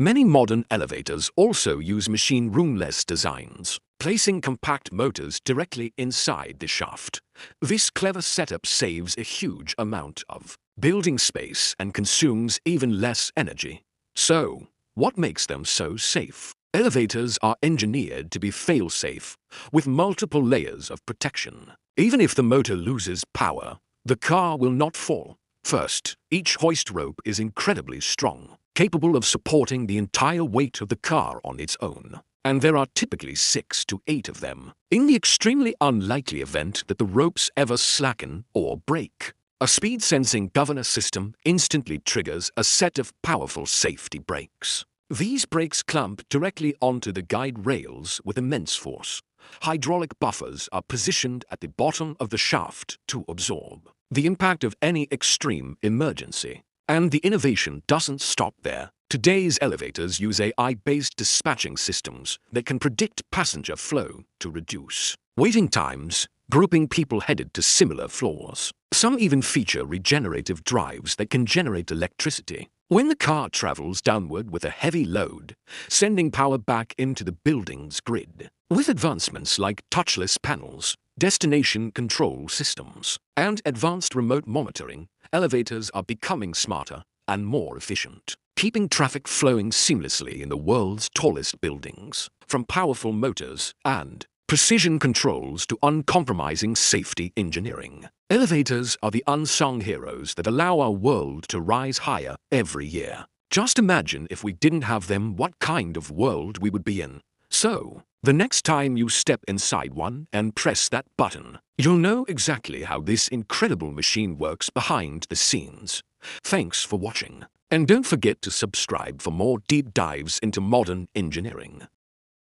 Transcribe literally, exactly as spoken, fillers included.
Many modern elevators also use machine room-less designs, placing compact motors directly inside the shaft. This clever setup saves a huge amount of building space and consumes even less energy. So, what makes them so safe? Elevators are engineered to be fail-safe, with multiple layers of protection. Even if the motor loses power, the car will not fall. First, each hoist rope is incredibly strong, capable of supporting the entire weight of the car on its own, and there are typically six to eight of them, in the extremely unlikely event that the ropes ever slacken or break. A speed-sensing governor system instantly triggers a set of powerful safety brakes. These brakes clamp directly onto the guide rails with immense force. Hydraulic buffers are positioned at the bottom of the shaft to absorb the impact of any extreme emergency. And the innovation doesn't stop there. Today's elevators use A I-based dispatching systems that can predict passenger flow to reduce waiting times, grouping people headed to similar floors. Some even feature regenerative drives that can generate electricity when the car travels downward with a heavy load, sending power back into the building's grid. With advancements like touchless panels, destination control systems, and advanced remote monitoring, elevators are becoming smarter and more efficient, keeping traffic flowing seamlessly in the world's tallest buildings. From powerful motors and precision controls to uncompromising safety engineering, elevators are the unsung heroes that allow our world to rise higher every year. Just imagine if we didn't have them, what kind of world we would be in. So, the next time you step inside one and press that button, you'll know exactly how this incredible machine works behind the scenes. Thanks for watching, and don't forget to subscribe for more deep dives into modern engineering.